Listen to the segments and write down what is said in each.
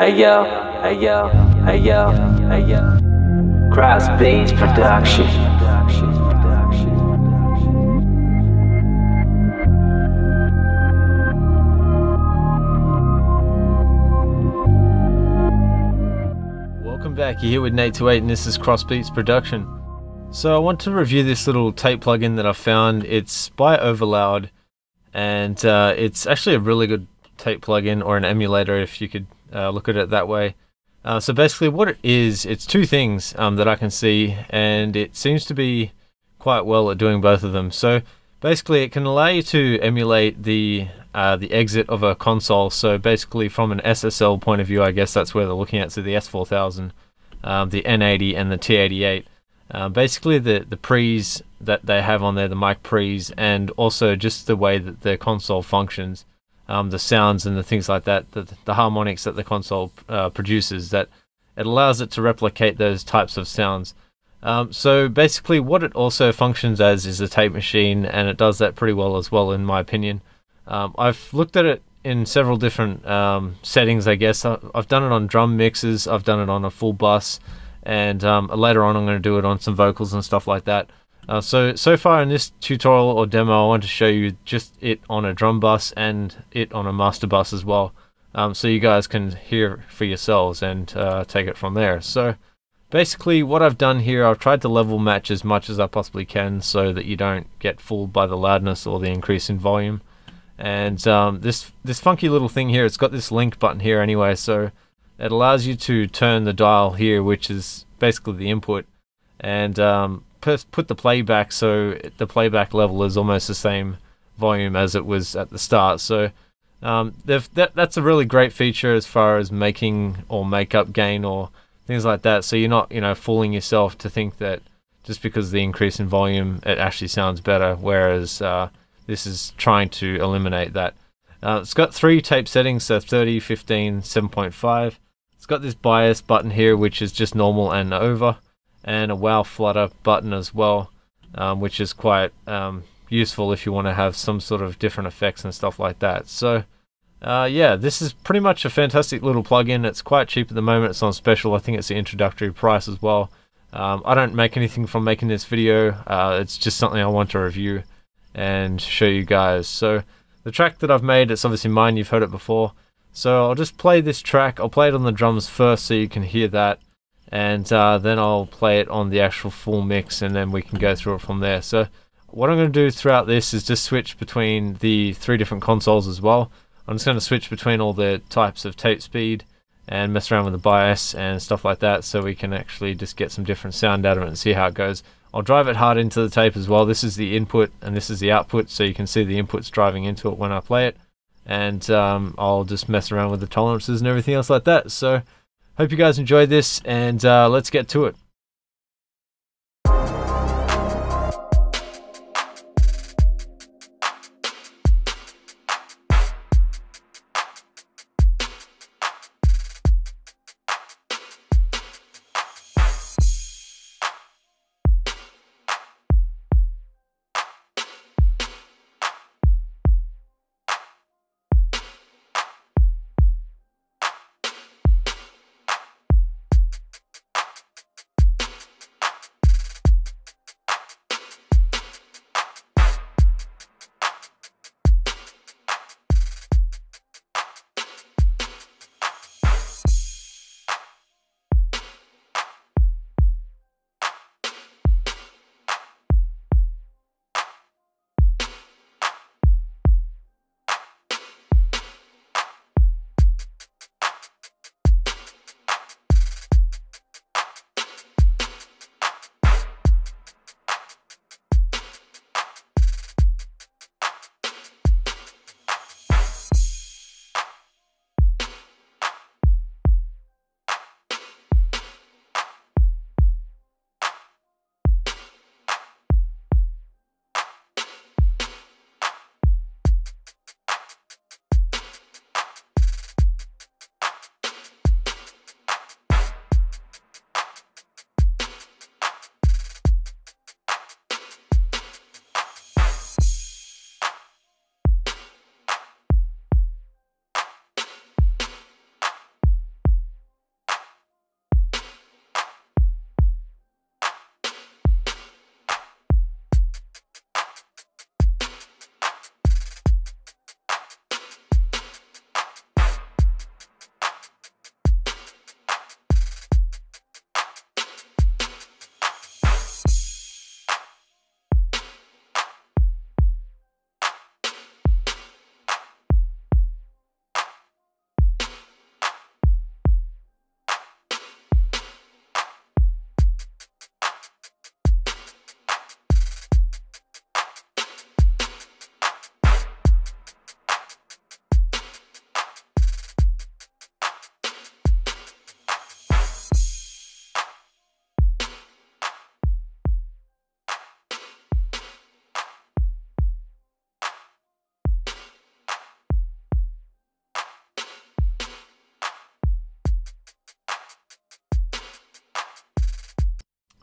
Ayo, Crossbeats Production. Back here with N80 and this is Crossbeats Production. So I want to review this little tape plugin that I found. It's by Overloud, and it's actually a really good tape plugin, or an emulator if you could look at it that way. So basically what it is, it's two things that I can see, and it seems to be quite well at doing both of them. So basically it can allow you to emulate the exit of a console. So basically from an SSL point of view, I guess that's where they're looking at, so the S4000. The N80 and the T88. Basically the pre's that they have on there, the mic pre's, and also just the way that the console functions, the sounds and the things like that, the harmonics that the console produces, that it allows it to replicate those types of sounds. So basically what it also functions as is a tape machine, and it does that pretty well as well, in my opinion. I've looked at it in several different settings, I guess. I've done it on drum mixes, I've done it on a full bus, and later on I'm going to do it on some vocals and stuff like that. So far in this tutorial or demo, I want to show you just it on a drum bus and it on a master bus as well, so you guys can hear for yourselves and take it from there. So basically what I've done here, I've tried to level match as much as I possibly can so that you don't get fooled by the loudness or the increase in volume. And this funky little thing here, it's got this link button here anyway, so it allows you to turn the dial here, which is basically the input, and put the playback, so the playback level is almost the same volume as it was at the start. So that's a really great feature as far as making or makeup gain or things like that, so you're not, you know, fooling yourself to think that just because of the increase in volume it actually sounds better, whereas this is trying to eliminate that. It's got three tape settings, so 30, 15, 7.5. It's got this bias button here, which is just normal and over, and a wow flutter button as well, which is quite useful if you want to have some sort of different effects and stuff like that. So yeah, this is pretty much a fantastic little plugin. It's quite cheap at the moment. It's on special. I think it's the introductory price as well. I don't make anything from making this video. It's just something I want to review and show you guys. So the track that I've made, it's obviously mine, you've heard it before, so I'll just play this track. I'll play it on the drums first so you can hear that, and then I'll play it on the actual full mix, and then we can go through it from there. So what I'm going to do throughout this is just switch between the three different consoles as well. I'm just going to switch between all the types of tape speed and mess around with the bias and stuff like that, so we can actually just get some different sound out of it and see how it goes. I'll drive it hard into the tape as well. This is the input and this is the output, so you can see the input's driving into it when I play it. And I'll just mess around with the tolerances and everything else like that. So hope you guys enjoyed this, and let's get to it.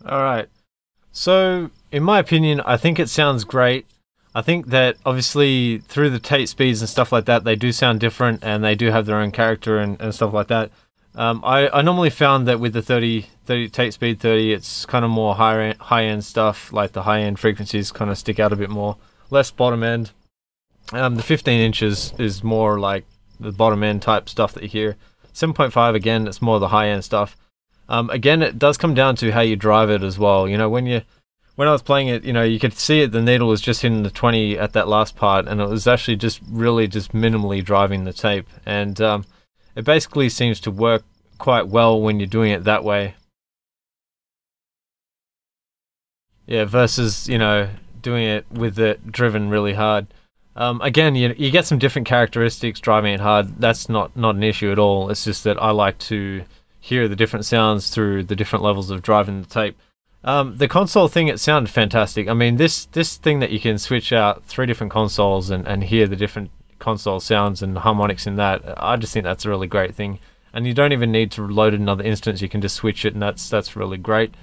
All right. So in my opinion, I think it sounds great. I think that obviously through the Tate speeds and stuff like that, they do sound different and they do have their own character and stuff like that. I normally found that with the Tate speed 30, it's kind of more high end stuff, like the high end frequencies kind of stick out a bit more, less bottom end. The 15 inches is more like the bottom end type stuff that you hear. 7.5, again, it's more the high end stuff. Again, it does come down to how you drive it as well. You know, when I was playing it, you know, you could see it, the needle was just hitting the 20 at that last part, and it was actually just really just minimally driving the tape. And it basically seems to work quite well when you're doing it that way. Yeah, versus, you know, doing it with it driven really hard. Again, you get some different characteristics driving it hard. That's not an issue at all. It's just that I like to hear the different sounds through the different levels of driving the tape. The console thing, it sounded fantastic. I mean, this thing that you can switch out 3 different consoles and hear the different console sounds and harmonics in that, I just think that's a really great thing. And you don't even need to load another instance. You can just switch it, and that's really great.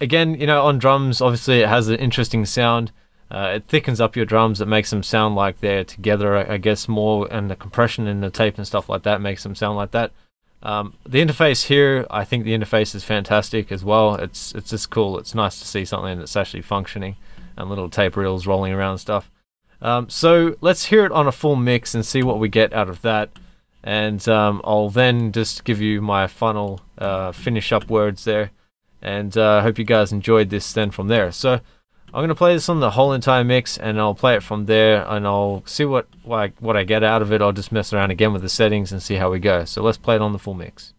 Again, you know, on drums, obviously it has an interesting sound. It thickens up your drums. It makes them sound like they're together, I guess, more, and the compression in the tape and stuff like that makes them sound like that. The interface here, I think the interface is fantastic as well. It's just cool. It's nice to see something that's actually functioning and little tape reels rolling around and stuff. So let's hear it on a full mix and see what we get out of that. And I'll then just give you my final finish up words there. And I hope you guys enjoyed this then from there. So I'm going to play this on the whole entire mix, and I'll play it from there, and I'll see what I get out of it. I'll just mess around again with the settings and see how we go. So let's play it on the full mix.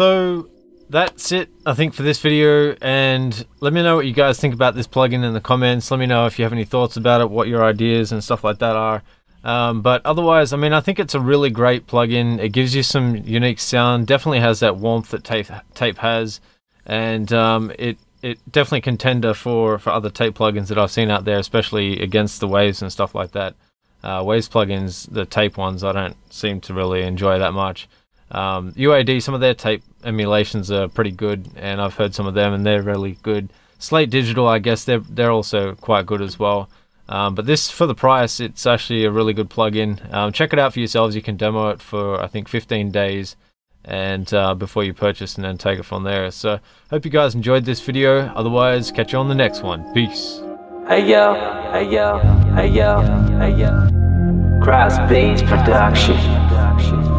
So that's it, I think, for this video, and let me know what you guys think about this plugin in the comments. Let me know if you have any thoughts about it, what your ideas and stuff like that are. But otherwise, I mean, I think it's a really great plugin. It gives you some unique sound, definitely has that warmth that tape has, and it definitely contender for other tape plugins that I've seen out there, especially against the Waves and stuff like that. Waves plugins, the tape ones, I don't seem to really enjoy that much. UAD, some of their tape emulations are pretty good, and I've heard some of them and they're really good. Slate Digital, I guess they're also quite good as well. But this, for the price, it's actually a really good plugin. Check it out for yourselves. You can demo it for, I think, 15 days and before you purchase, and then take it from there. So hope you guys enjoyed this video. Otherwise, catch you on the next one. Peace. Hey yo, hey yo, hey yo, hey yo. Cross Beats Production.